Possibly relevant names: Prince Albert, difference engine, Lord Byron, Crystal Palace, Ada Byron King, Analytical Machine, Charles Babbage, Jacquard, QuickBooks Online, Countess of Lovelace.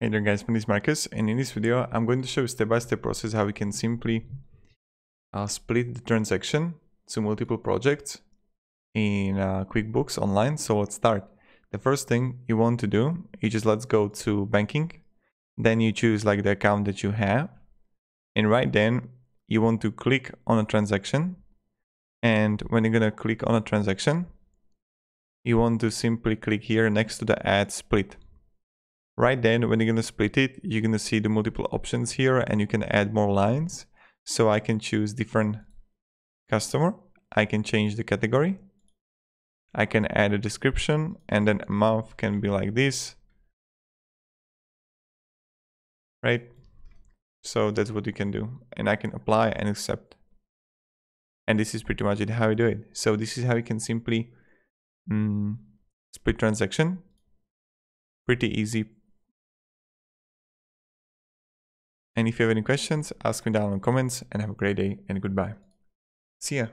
Hey there guys, my name is Marcus, and in this video I'm going to show you step-by-step process how we can simply split the transaction to multiple projects in QuickBooks Online. So let's start. The first thing you want to do is just let's go to banking, then you choose like the account that you have, and right then you want to click on a transaction. And when you're gonna click on a transaction, you want to simply click here next to the add split. Right then, when you're going to split it, you're going to see the multiple options here, and you can add more lines. So I can choose different customer. I can change the category. I can add a description, and then amount can be like this. Right? So that's what you can do. And I can apply and accept. And this is pretty much it how you do it. So this is how you can simply split transaction. Pretty easy. And if you have any questions, ask me down in the comments, and have a great day and goodbye. See ya.